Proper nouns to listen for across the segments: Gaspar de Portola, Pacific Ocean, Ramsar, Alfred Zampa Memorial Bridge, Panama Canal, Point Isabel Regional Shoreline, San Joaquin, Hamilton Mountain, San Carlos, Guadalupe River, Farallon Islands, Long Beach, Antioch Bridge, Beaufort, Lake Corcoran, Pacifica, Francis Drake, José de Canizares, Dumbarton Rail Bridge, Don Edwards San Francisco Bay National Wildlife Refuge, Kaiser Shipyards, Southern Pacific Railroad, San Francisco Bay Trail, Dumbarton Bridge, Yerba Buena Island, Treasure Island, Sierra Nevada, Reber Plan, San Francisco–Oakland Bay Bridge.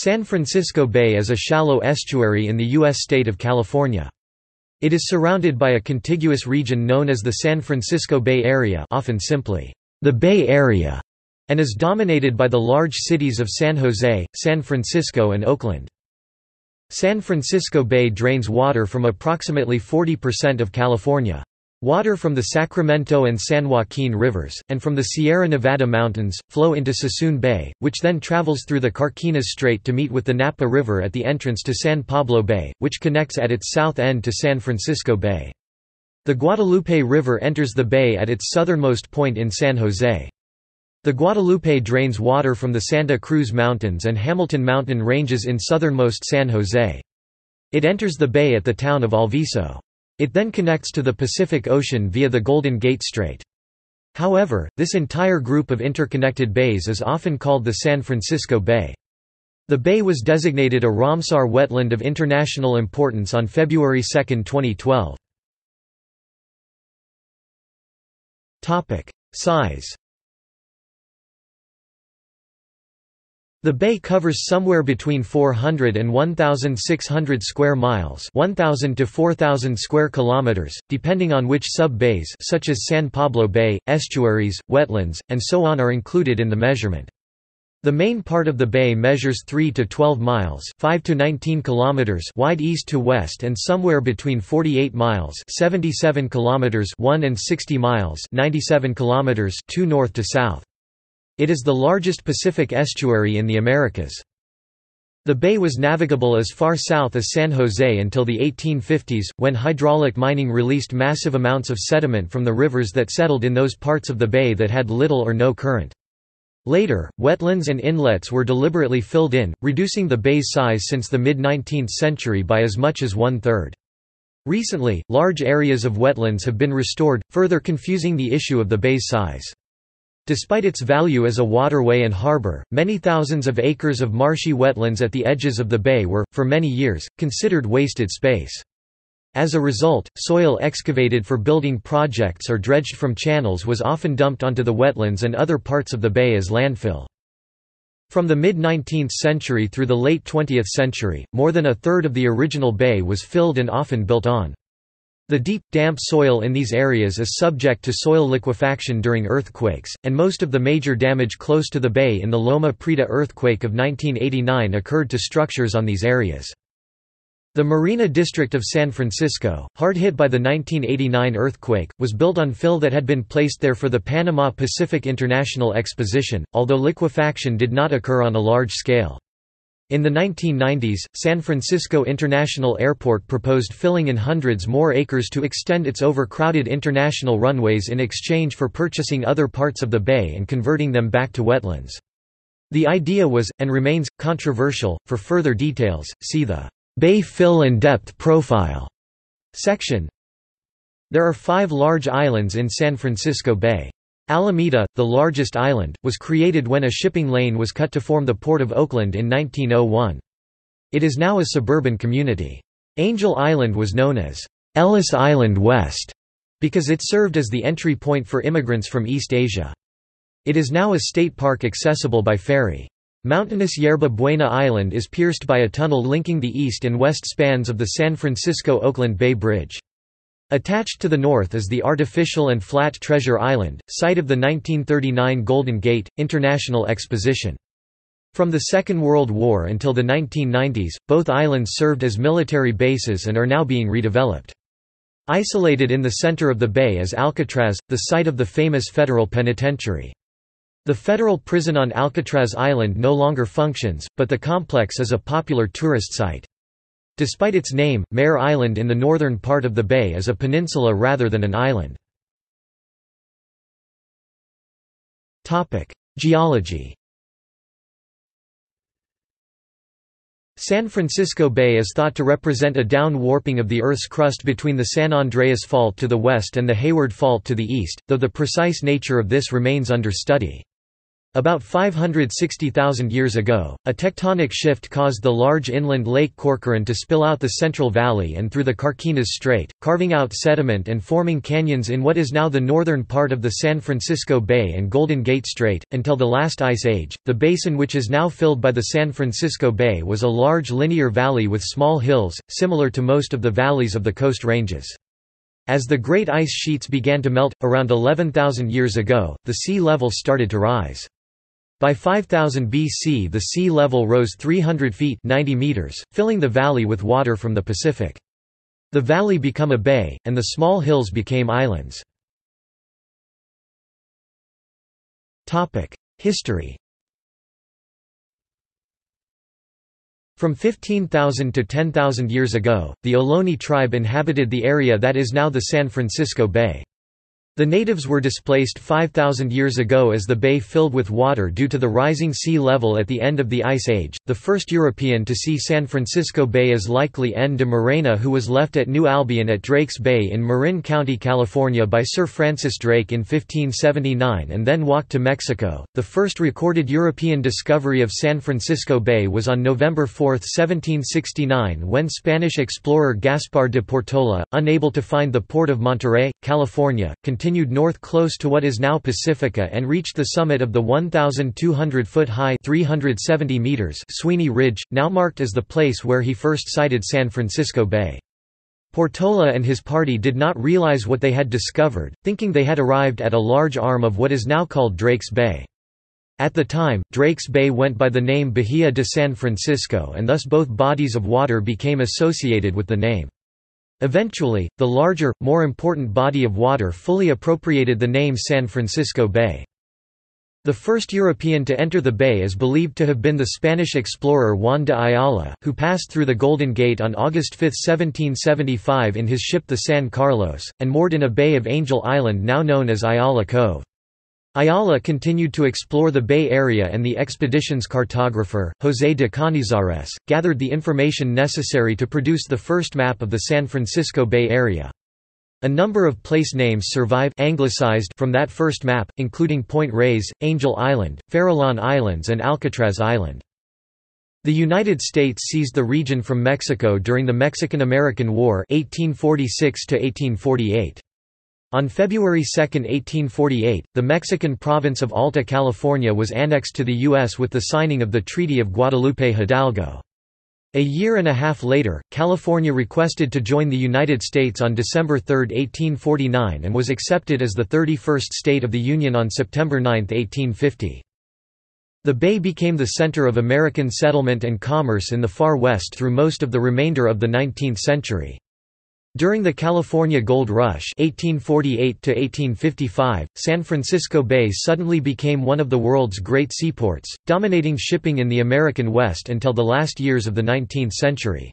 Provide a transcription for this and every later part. San Francisco Bay is a shallow estuary in the U.S. state of California. It is surrounded by a contiguous region known as the San Francisco Bay Area, often simply, the Bay Area, and is dominated by the large cities of San Jose, San Francisco and Oakland. San Francisco Bay drains water from approximately 40% of California. Water from the Sacramento and San Joaquin rivers, and from the Sierra Nevada mountains, flow into Sassoon Bay, which then travels through the Carquinez Strait to meet with the Napa River at the entrance to San Pablo Bay, which connects at its south end to San Francisco Bay. The Guadalupe River enters the bay at its southernmost point in San Jose. The Guadalupe drains water from the Santa Cruz Mountains and Hamilton Mountain ranges in southernmost San Jose. It enters the bay at the town of Alviso. It then connects to the Pacific Ocean via the Golden Gate Strait. However, this entire group of interconnected bays is often called the San Francisco Bay. The bay was designated a Ramsar Wetland of International Importance on February 2, 2012. Size. The bay covers somewhere between 400 and 1,600 square miles, 1,000 to 4,000 square kilometers, depending on which sub-bays such as San Pablo Bay, estuaries, wetlands, and so on are included in the measurement. The main part of the bay measures 3 to 12 miles, 5 to 19 kilometers wide east to west and somewhere between 48 miles, 77 kilometers, 1 and 60 miles, 97 kilometers, 2 north to south. It is the largest Pacific estuary in the Americas. The bay was navigable as far south as San Jose until the 1850s, when hydraulic mining released massive amounts of sediment from the rivers that settled in those parts of the bay that had little or no current. Later, wetlands and inlets were deliberately filled in, reducing the bay's size since the mid-19th century by as much as one-third. Recently, large areas of wetlands have been restored, further confusing the issue of the bay's size. Despite its value as a waterway and harbor, many thousands of acres of marshy wetlands at the edges of the bay were, for many years, considered wasted space. As a result, soil excavated for building projects or dredged from channels was often dumped onto the wetlands and other parts of the bay as landfill. From the mid-19th century through the late 20th century, more than a third of the original bay was filled and often built on. The deep, damp soil in these areas is subject to soil liquefaction during earthquakes, and most of the major damage close to the bay in the Loma Prieta earthquake of 1989 occurred to structures on these areas. The Marina District of San Francisco, hard hit by the 1989 earthquake, was built on fill that had been placed there for the Panama Pacific International Exposition, although liquefaction did not occur on a large scale. In the 1990s, San Francisco International Airport proposed filling in hundreds more acres to extend its overcrowded international runways in exchange for purchasing other parts of the bay and converting them back to wetlands. The idea was, and remains, controversial. For further details, see the Bay Fill and Depth Profile section. There are 5 large islands in San Francisco Bay. Alameda, the largest island, was created when a shipping lane was cut to form the Port of Oakland in 1901. It is now a suburban community. Angel Island was known as Ellis Island West because it served as the entry point for immigrants from East Asia. It is now a state park accessible by ferry. Mountainous Yerba Buena Island is pierced by a tunnel linking the east and west spans of the San Francisco–Oakland Bay Bridge. Attached to the north is the artificial and flat Treasure Island, site of the 1939 Golden Gate International Exposition. From the Second World War until the 1990s, both islands served as military bases and are now being redeveloped. Isolated in the center of the bay is Alcatraz, the site of the famous federal penitentiary. The federal prison on Alcatraz Island no longer functions, but the complex is a popular tourist site. Despite its name, Mare Island in the northern part of the bay is a peninsula rather than an island. Geology. San Francisco Bay is thought to represent a down-warping of the Earth's crust between the San Andreas Fault to the west and the Hayward Fault to the east, though the precise nature of this remains under study. About 560,000 years ago, a tectonic shift caused the large inland Lake Corcoran to spill out the Central Valley and through the Carquinez Strait, carving out sediment and forming canyons in what is now the northern part of the San Francisco Bay and Golden Gate Strait. Until the last ice age, the basin which is now filled by the San Francisco Bay was a large linear valley with small hills, similar to most of the valleys of the Coast Ranges. As the great ice sheets began to melt, around 11,000 years ago, the sea level started to rise. By 5000 BC the sea level rose 300 feet 90 meters, filling the valley with water from the Pacific. The valley became a bay, and the small hills became islands. History. From 15,000 to 10,000 years ago, the Ohlone tribe inhabited the area that is now the San Francisco Bay. The natives were displaced 5,000 years ago as the bay filled with water due to the rising sea level at the end of the Ice Age. The first European to see San Francisco Bay is likely N. de Morena, who was left at New Albion at Drake's Bay in Marin County, California by Sir Francis Drake in 1579 and then walked to Mexico. The first recorded European discovery of San Francisco Bay was on November 4, 1769, when Spanish explorer Gaspar de Portola, unable to find the port of Monterey, California, continued north close to what is now Pacifica and reached the summit of the 1,200-foot-high Sweeney Ridge, now marked as the place where he first sighted San Francisco Bay. Portola and his party did not realize what they had discovered, thinking they had arrived at a large arm of what is now called Drake's Bay. At the time, Drake's Bay went by the name Bahia de San Francisco and thus both bodies of water became associated with the name. Eventually, the larger, more important body of water fully appropriated the name San Francisco Bay. The first European to enter the bay is believed to have been the Spanish explorer Juan de Ayala, who passed through the Golden Gate on August 5, 1775 in his ship the San Carlos, and moored in a bay of Angel Island now known as Ayala Cove. Ayala continued to explore the Bay Area and the expedition's cartographer, José de Canizares, gathered the information necessary to produce the first map of the San Francisco Bay Area. A number of place names survive anglicized from that first map, including Point Reyes, Angel Island, Farallon Islands and Alcatraz Island. The United States seized the region from Mexico during the Mexican-American War 1846 to 1848. On February 2, 1848, the Mexican province of Alta California was annexed to the U.S. with the signing of the Treaty of Guadalupe Hidalgo. A year and a half later, California requested to join the United States on December 3, 1849 and was accepted as the 31st state of the Union on September 9, 1850. The bay became the center of American settlement and commerce in the far west through most of the remainder of the 19th century. During the California Gold Rush 1848 to 1855, San Francisco Bay suddenly became one of the world's great seaports, dominating shipping in the American West until the last years of the 19th century.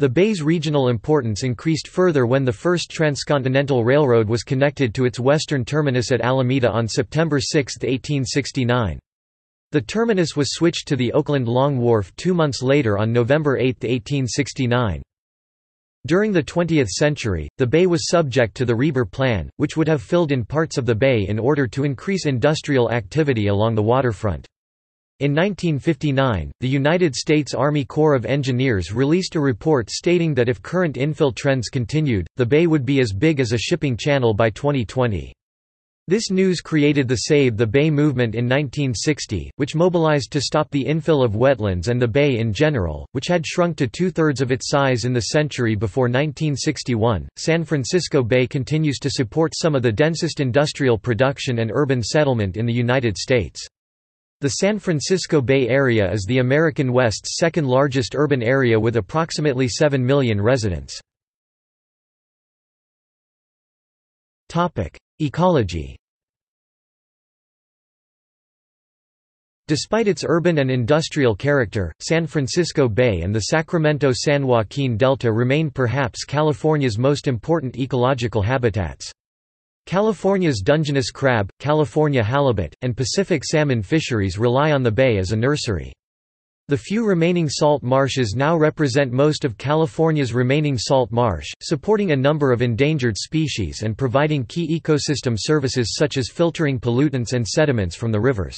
The bay's regional importance increased further when the first transcontinental railroad was connected to its western terminus at Alameda on September 6, 1869. The terminus was switched to the Oakland Long Wharf 2 months later on November 8, 1869. During the 20th century, the bay was subject to the Reber Plan, which would have filled in parts of the bay in order to increase industrial activity along the waterfront. In 1959, the United States Army Corps of Engineers released a report stating that if current infill trends continued, the bay would be as big as a shipping channel by 2020. This news created the Save the Bay movement in 1960, which mobilized to stop the infill of wetlands and the bay in general, which had shrunk to 2/3 of its size in the century before 1961. San Francisco Bay continues to support some of the densest industrial production and urban settlement in the United States. The San Francisco Bay Area is the American West's second largest urban area with approximately 7 million residents. Ecology. Despite its urban and industrial character, San Francisco Bay and the Sacramento-San Joaquin Delta remain perhaps California's most important ecological habitats. California's Dungeness crab, California halibut, and Pacific salmon fisheries rely on the bay as a nursery. The few remaining salt marshes now represent most of California's remaining salt marsh, supporting a number of endangered species and providing key ecosystem services such as filtering pollutants and sediments from the rivers.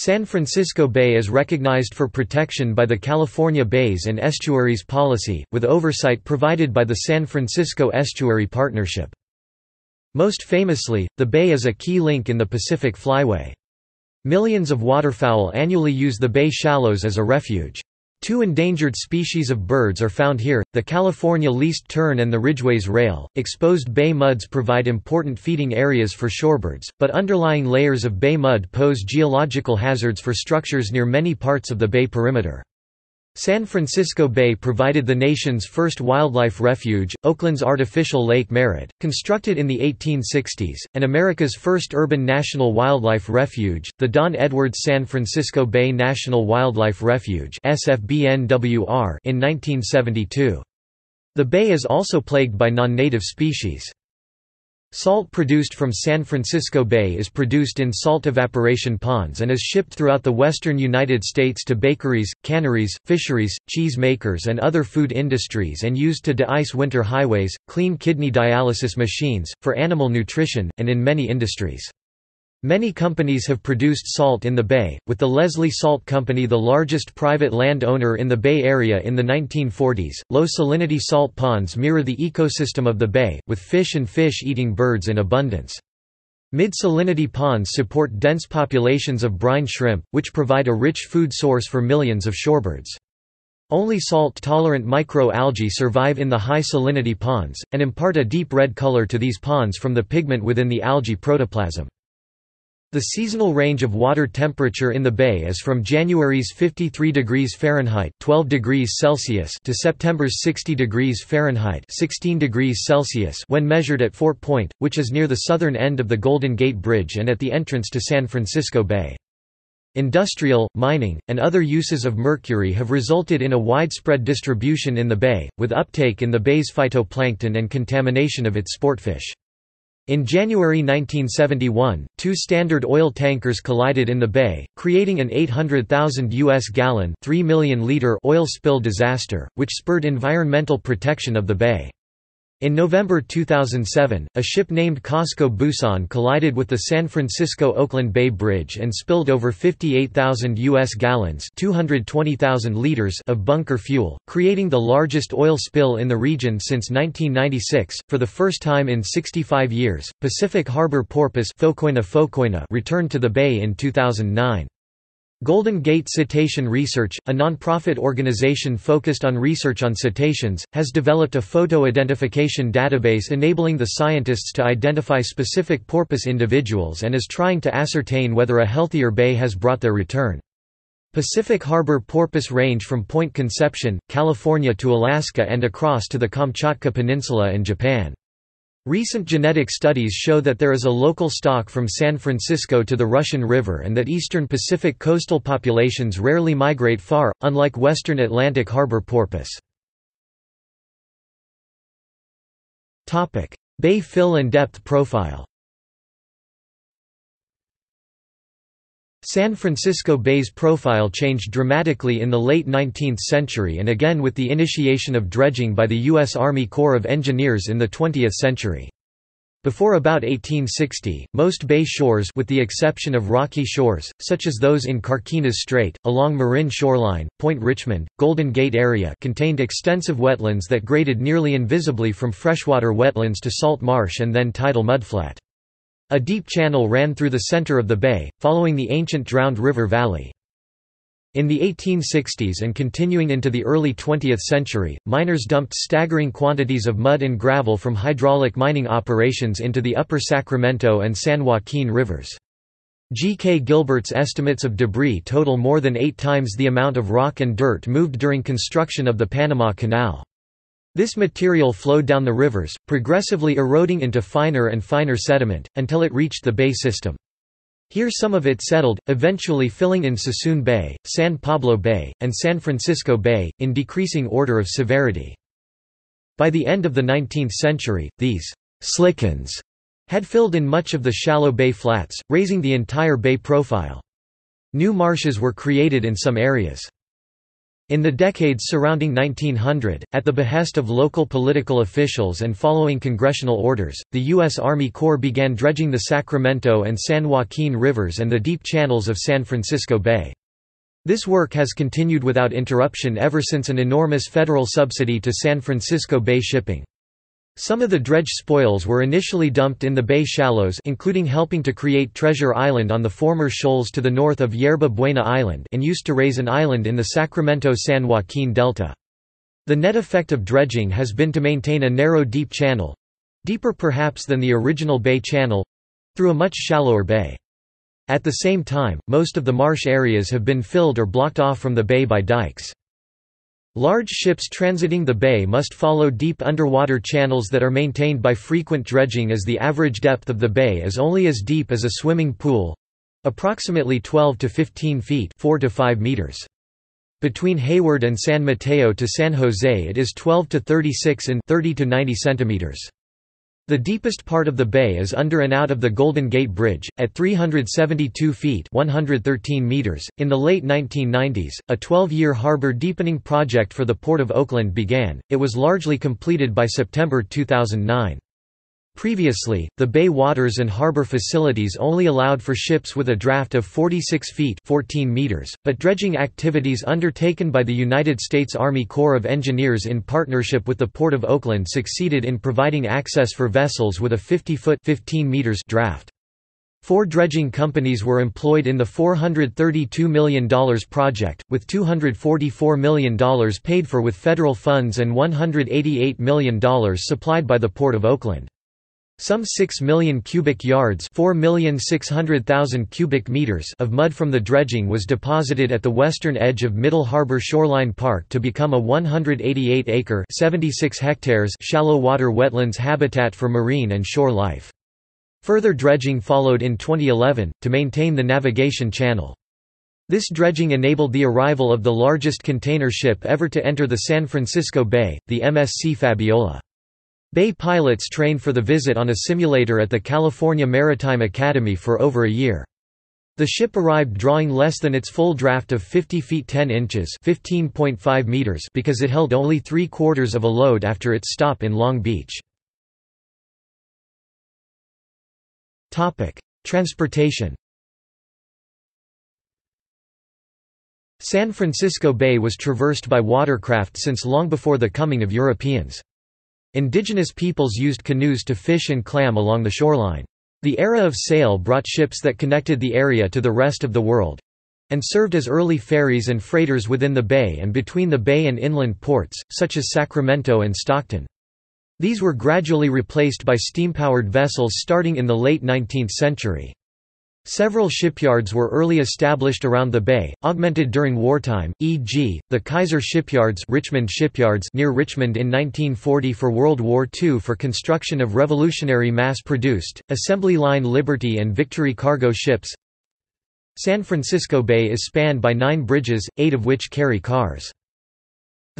San Francisco Bay is recognized for protection by the California Bays and Estuaries Policy, with oversight provided by the San Francisco Estuary Partnership. Most famously, the bay is a key link in the Pacific Flyway. Millions of waterfowl annually use the bay shallows as a refuge. Two endangered species of birds are found here, the California least tern and the Ridgway's rail. Exposed bay muds provide important feeding areas for shorebirds, but underlying layers of bay mud pose geological hazards for structures near many parts of the bay perimeter. San Francisco Bay provided the nation's first wildlife refuge, Oakland's artificial Lake Merritt, constructed in the 1860s, and America's first urban national wildlife refuge, the Don Edwards San Francisco Bay National Wildlife Refuge (SFBNWR) in 1972. The bay is also plagued by non-native species. Salt produced from San Francisco Bay is produced in salt evaporation ponds and is shipped throughout the western United States to bakeries, canneries, fisheries, cheese makers and other food industries, and used to de-ice winter highways, clean kidney dialysis machines, for animal nutrition, and in many industries. Many companies have produced salt in the bay, with the Leslie Salt Company the largest private landowner in the Bay Area in the 1940s. Low salinity salt ponds mirror the ecosystem of the bay, with fish and fish-eating birds in abundance. Mid-salinity ponds support dense populations of brine shrimp, which provide a rich food source for millions of shorebirds. Only salt-tolerant microalgae survive in the high salinity ponds, and impart a deep red color to these ponds from the pigment within the algae protoplasm. The seasonal range of water temperature in the bay is from January's 53 degrees Fahrenheit (12 degrees Celsius) to September's 60 degrees Fahrenheit (16 degrees Celsius) when measured at Fort Point, which is near the southern end of the Golden Gate Bridge and at the entrance to San Francisco Bay. Industrial, mining, and other uses of mercury have resulted in a widespread distribution in the bay, with uptake in the bay's phytoplankton and contamination of its sportfish. In January 1971, two Standard Oil tankers collided in the bay, creating an 800,000 U.S. gallon (3 million liter) oil spill disaster, which spurred environmental protection of the bay. In November 2007, a ship named Costco Busan collided with the San Francisco–Oakland Bay Bridge and spilled over 58,000 U.S. gallons (220,000 liters) of bunker fuel, creating the largest oil spill in the region since 1996. For the first time in 65 years, Pacific harbor porpoise returned to the bay in 2009. Golden Gate Cetacean Research, a nonprofit organization focused on research on cetaceans, has developed a photo identification database enabling the scientists to identify specific porpoise individuals and is trying to ascertain whether a healthier bay has brought their return. Pacific harbor porpoise range from Point Conception, California to Alaska and across to the Kamchatka Peninsula in Japan. Recent genetic studies show that there is a local stock from San Francisco to the Russian River and that eastern Pacific coastal populations rarely migrate far, unlike western Atlantic harbor porpoise. Bay fill and depth profile. San Francisco Bay's profile changed dramatically in the late 19th century and again with the initiation of dredging by the U.S. Army Corps of Engineers in the 20th century. Before about 1860, most bay shores with the exception of rocky shores, such as those in Carquinez Strait, along Marin Shoreline, Point Richmond, Golden Gate area contained extensive wetlands that graded nearly invisibly from freshwater wetlands to salt marsh and then tidal mudflat. A deep channel ran through the center of the bay, following the ancient drowned river valley. In the 1860s and continuing into the early 20th century, miners dumped staggering quantities of mud and gravel from hydraulic mining operations into the upper Sacramento and San Joaquin rivers. G. K. Gilbert's estimates of debris total more than 8 times the amount of rock and dirt moved during construction of the Panama Canal. This material flowed down the rivers, progressively eroding into finer and finer sediment, until it reached the bay system. Here some of it settled, eventually filling in Sassoon Bay, San Pablo Bay, and San Francisco Bay, in decreasing order of severity. By the end of the 19th century, these «slickens» had filled in much of the shallow bay flats, raising the entire bay profile. New marshes were created in some areas. In the decades surrounding 1900, at the behest of local political officials and following congressional orders, the U.S. Army Corps began dredging the Sacramento and San Joaquin rivers and the deep channels of San Francisco Bay. This work has continued without interruption ever since an enormous federal subsidy to San Francisco Bay shipping. Some of the dredge spoils were initially dumped in the bay shallows, including helping to create Treasure Island on the former shoals to the north of Yerba Buena Island and used to raise an island in the Sacramento-San Joaquin Delta. The net effect of dredging has been to maintain a narrow deep channel—deeper perhaps than the original bay channel—through a much shallower bay. At the same time, most of the marsh areas have been filled or blocked off from the bay by dikes. Large ships transiting the bay must follow deep underwater channels that are maintained by frequent dredging, as the average depth of the bay is only as deep as a swimming pool—approximately 12 to 15 feet 4 to 5 meters. Between Hayward and San Mateo to San Jose it is 12 to 36 in 30 to 90 centimeters. The deepest part of the bay is under and out of the Golden Gate Bridge, at 372 feet (113 meters). In the late 1990s, a 12-year harbor deepening project for the Port of Oakland began. It was largely completed by September 2009. Previously, the bay waters and harbor facilities only allowed for ships with a draft of 46 feet (14 meters), but dredging activities undertaken by the United States Army Corps of Engineers in partnership with the Port of Oakland succeeded in providing access for vessels with a 50-foot (15 meters) draft. Four dredging companies were employed in the $432 million project, with $244 million paid for with federal funds and $188 million supplied by the Port of Oakland. Some 6 million cubic yards cubic meters of mud from the dredging was deposited at the western edge of Middle Harbor Shoreline Park to become a 188-acre shallow water wetlands habitat for marine and shore life. Further dredging followed in 2011, to maintain the navigation channel. This dredging enabled the arrival of the largest container ship ever to enter the San Francisco Bay, the MSC Fabiola. Bay pilots trained for the visit on a simulator at the California Maritime Academy for over a year. The ship arrived drawing less than its full draft of 50 feet 10 inches (15.5 meters) because it held only 3/4 of a load after its stop in Long Beach. Transportation. San Francisco Bay was traversed by watercraft since long before the coming of Europeans. Indigenous peoples used canoes to fish and clam along the shoreline. The era of sail brought ships that connected the area to the rest of the world—and served as early ferries and freighters within the bay and between the bay and inland ports, such as Sacramento and Stockton. These were gradually replaced by steam-powered vessels starting in the late 19th century. Several shipyards were early established around the bay, augmented during wartime, e.g., the Kaiser Shipyards, Richmond Shipyards near Richmond in 1940 for World War II for construction of revolutionary mass-produced, assembly line Liberty and Victory cargo ships. San Francisco Bay is spanned by 9 bridges, 8 of which carry cars.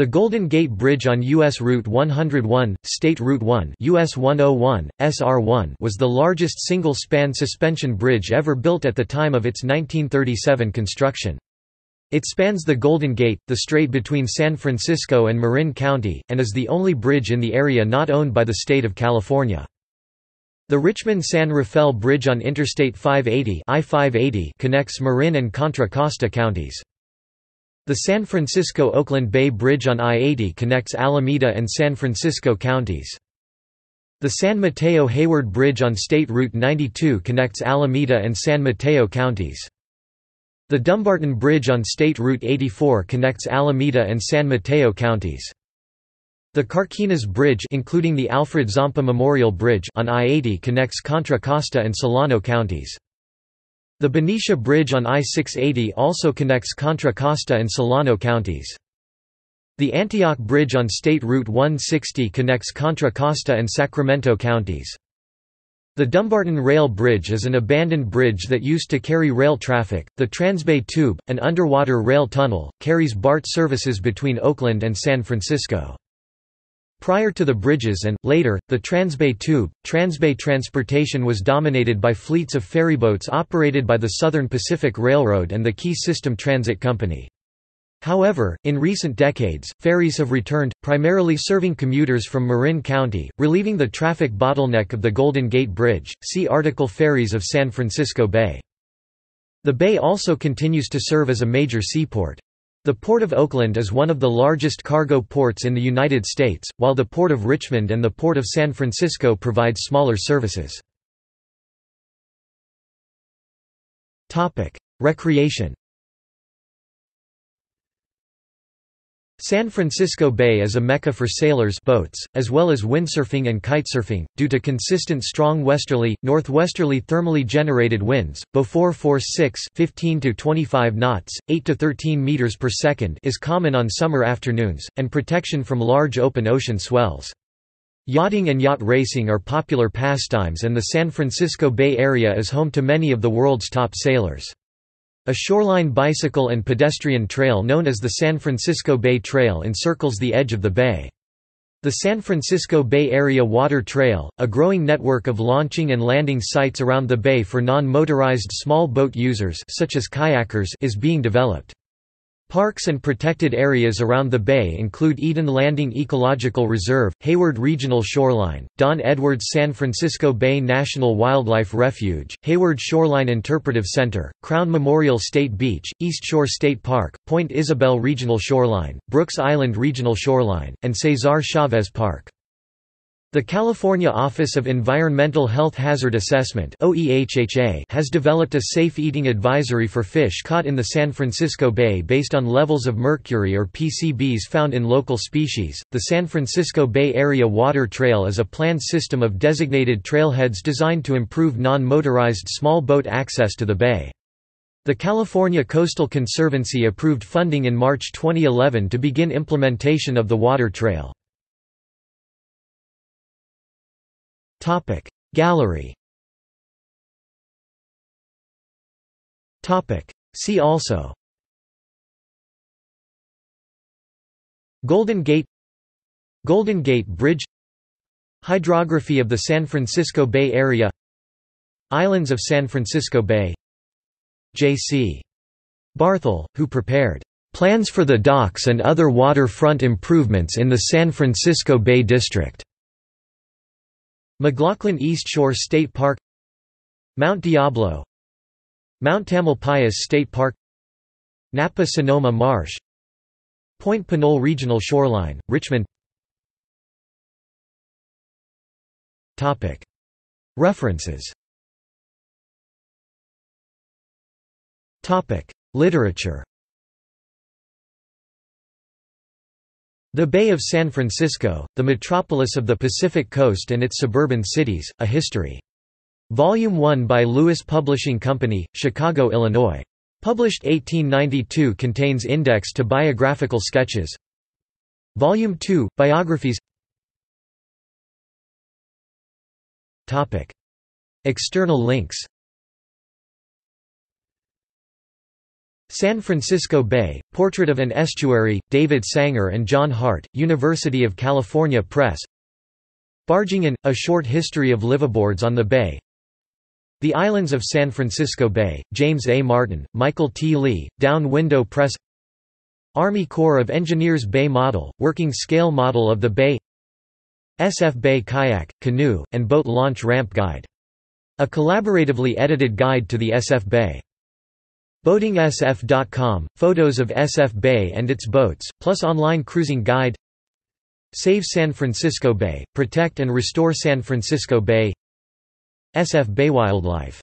The Golden Gate Bridge on U.S. Route 101, State Route 1 US 101, SR1 was the largest single-span suspension bridge ever built at the time of its 1937 construction. It spans the Golden Gate, the strait between San Francisco and Marin County, and is the only bridge in the area not owned by the state of California. The Richmond-San Rafael Bridge on Interstate 580 I-580 connects Marin and Contra Costa counties. The San Francisco–Oakland Bay Bridge on I-80 connects Alameda and San Francisco counties. The San Mateo–Hayward Bridge on State Route 92 connects Alameda and San Mateo counties. The Dumbarton Bridge on State Route 84 connects Alameda and San Mateo counties. The Carquinez Bridge, including the Alfred Zampa Memorial Bridge, on I-80 connects Contra Costa and Solano counties. The Benicia Bridge on I-680 also connects Contra Costa and Solano counties. The Antioch Bridge on State Route 160 connects Contra Costa and Sacramento counties. The Dumbarton Rail Bridge is an abandoned bridge that used to carry rail traffic. The Transbay Tube, an underwater rail tunnel, carries BART services between Oakland and San Francisco. Prior to the bridges and, later, the Transbay Tube, Transbay transportation was dominated by fleets of ferryboats operated by the Southern Pacific Railroad and the Key System Transit Company. However, in recent decades, ferries have returned, primarily serving commuters from Marin County, relieving the traffic bottleneck of the Golden Gate Bridge. See article Ferries of San Francisco Bay. The bay also continues to serve as a major seaport. The Port of Oakland is one of the largest cargo ports in the United States, while the Port of Richmond and the Port of San Francisco provide smaller services. Recreation. San Francisco Bay is a mecca for sailors boats, as well as windsurfing and kitesurfing, due to consistent strong westerly, northwesterly thermally generated winds. Beaufort force 6 15 to 25 knots, 8 to 13 meters per second is common on summer afternoons, and protection from large open ocean swells. Yachting and yacht racing are popular pastimes, and the San Francisco Bay Area is home to many of the world's top sailors. A shoreline bicycle and pedestrian trail known as the San Francisco Bay Trail encircles the edge of the bay. The San Francisco Bay Area Water Trail, a growing network of launching and landing sites around the bay for non-motorized small boat users such as kayakers, is being developed. Parks and protected areas around the bay include Eden Landing Ecological Reserve, Hayward Regional Shoreline, Don Edwards San Francisco Bay National Wildlife Refuge, Hayward Shoreline Interpretive Center, Crown Memorial State Beach, East Shore State Park, Point Isabel Regional Shoreline, Brooks Island Regional Shoreline, and Cesar Chavez Park. The California Office of Environmental Health Hazard Assessment has developed a safe eating advisory for fish caught in the San Francisco Bay based on levels of mercury or PCBs found in local species. The San Francisco Bay Area Water Trail is a planned system of designated trailheads designed to improve non-motorized small boat access to the bay. The California Coastal Conservancy approved funding in March 2011 to begin implementation of the water trail. Gallery. See also: Golden Gate, Golden Gate Bridge, Hydrography of the San Francisco Bay Area, Islands of San Francisco Bay. J.C. Barthel, who prepared "Plans for the Docks and Other Waterfront Improvements in the San Francisco Bay District." McLaughlin East Shore State Park, Mount Diablo, Mount Tamalpais State Park, Napa-Sonoma Marsh, Point Pinole Regional Shoreline, Richmond. References. Literature. The Bay of San Francisco, the Metropolis of the Pacific Coast and its Suburban Cities, A History. Volume 1 by Lewis Publishing Company, Chicago, Illinois. Published 1892. Contains index to biographical sketches. Volume 2, Biographies. External links. San Francisco Bay, Portrait of an Estuary, David Sanger and John Hart, University of California Press. Barging in, A Short History of Liveaboards on the Bay. The Islands of San Francisco Bay, James A. Martin, Michael T. Lee, Down Window Press. Army Corps of Engineers Bay Model, Working Scale Model of the Bay. SF Bay Kayak, Canoe, and Boat Launch Ramp Guide. A collaboratively edited guide to the SF Bay. BoatingSF.com, photos of SF Bay and its boats, plus online cruising guide. Save San Francisco Bay, protect and restore San Francisco Bay. SF Bay Wildlife.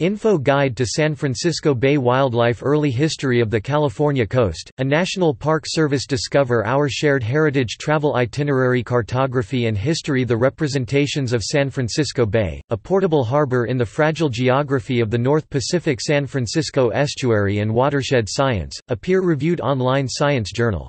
Info Guide to San Francisco Bay Wildlife. Early History of the California Coast, a National Park Service Discover Our Shared Heritage Travel Itinerary. Cartography and History. The Representations of San Francisco Bay, a portable harbor in the fragile geography of the North Pacific. San Francisco Estuary and Watershed Science, a peer-reviewed online science journal.